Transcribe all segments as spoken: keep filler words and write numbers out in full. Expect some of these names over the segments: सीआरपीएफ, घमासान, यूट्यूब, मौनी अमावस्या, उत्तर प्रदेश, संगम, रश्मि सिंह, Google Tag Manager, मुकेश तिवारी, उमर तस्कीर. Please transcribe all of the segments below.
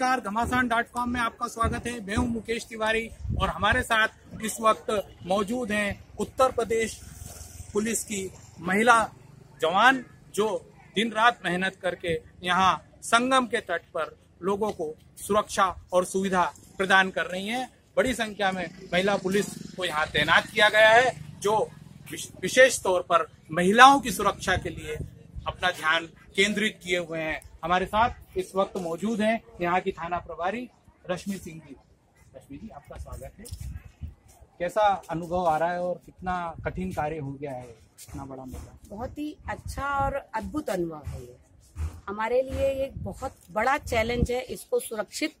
नमस्कार, घमासान dot com में आपका स्वागत है। मैं हूं मुकेश तिवारी और हमारे साथ इस वक्त मौजूद हैं उत्तर प्रदेश पुलिस की महिला जवान जो दिन रात मेहनत करके यहां संगम के तट पर लोगों को सुरक्षा और सुविधा प्रदान कर रही हैं। बड़ी संख्या में महिला पुलिस को यहां तैनात किया गया है जो विशेष तौर पर महिलाओं की सुरक्षा के लिए अपना ध्यान केंद्रित किए हुए हैं। हमारे साथ इस वक्त मौजूद हैं यहाँ की थाना प्रभारी रश्मि सिंह जी। रश्मि जी, आपका स्वागत है। कैसा अनुभव आ रहा है और कितना कठिन कार्य हो गया है, इतना बड़ा मेला? बहुत ही अच्छा और अद्भुत अनुभव है ये। हमारे लिए ये बहुत बड़ा चैलेंज है, इसको सुरक्षित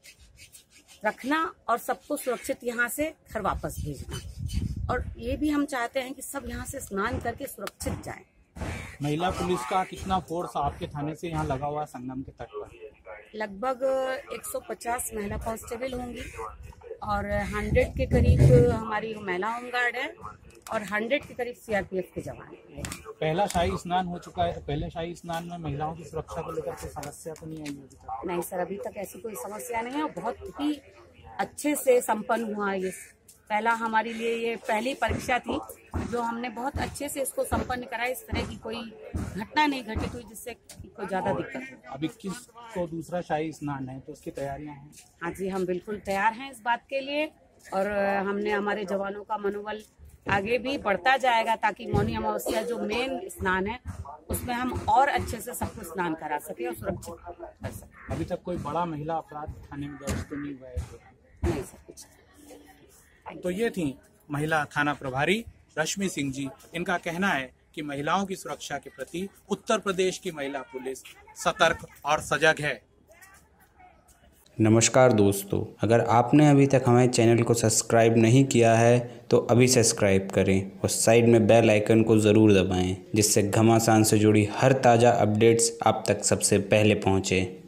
रखना और सबको सुरक्षित यहाँ से घर वापस भेजना। और ये भी हम चाहते हैं कि सब यहाँ से स्नान करके सुरक्षित जाएं। महिला पुलिस का कितना फोर्स आपके थाने से यहाँ लगा हुआ संगम के तट पर? लगभग एक सौ पचास महिला कांस्टेबल होंगी और सौ के करीब हमारी महिला होम गार्ड है और सौ के करीब सी आर पी एफ के जवान हैं। पहला शाही स्नान हो चुका है। पहले शाही स्नान में महिलाओं की सुरक्षा को लेकर कोई समस्या तो नहीं आई होगी? नहीं सर, अभी तक ऐसी कोई समस्या नहीं है और बहुत ही अच्छे से सम्पन्न हुआ ये पहला। हमारे लिए ये पहली परीक्षा थी जो हमने बहुत अच्छे से इसको संपन्न कराया। इस तरह की कोई घटना नहीं घटित हुई जिससे कोई ज्यादा दिक्कत। अब इक्कीस को दूसरा शाही स्नान है तो उसकी तैयारियां हैं? हाँ जी, हम बिल्कुल तैयार हैं इस बात के लिए और हमने हमारे जवानों का मनोबल आगे भी बढ़ता जाएगा ताकि मौनी अमावस्या जो मेन स्नान है उसमें हम और अच्छे से सबको स्नान करा सके और सुरक्षित कर सके। अभी तक कोई बड़ा महिला अपराध थाने में दर्ज तो नहीं हुआ है? नहीं सर। तो ये थी महिला थाना प्रभारी रश्मि सिंह जी। इनका कहना है कि महिलाओं की सुरक्षा के प्रति उत्तर प्रदेश की महिला पुलिस सतर्क और सजग है। नमस्कार दोस्तों, अगर आपने अभी तक हमारे चैनल को सब्सक्राइब नहीं किया है तो अभी सब्सक्राइब करें और साइड में बेल आइकन को ज़रूर दबाएं जिससे घमासान से जुड़ी हर ताज़ा अपडेट्स आप तक सबसे पहले पहुँचे।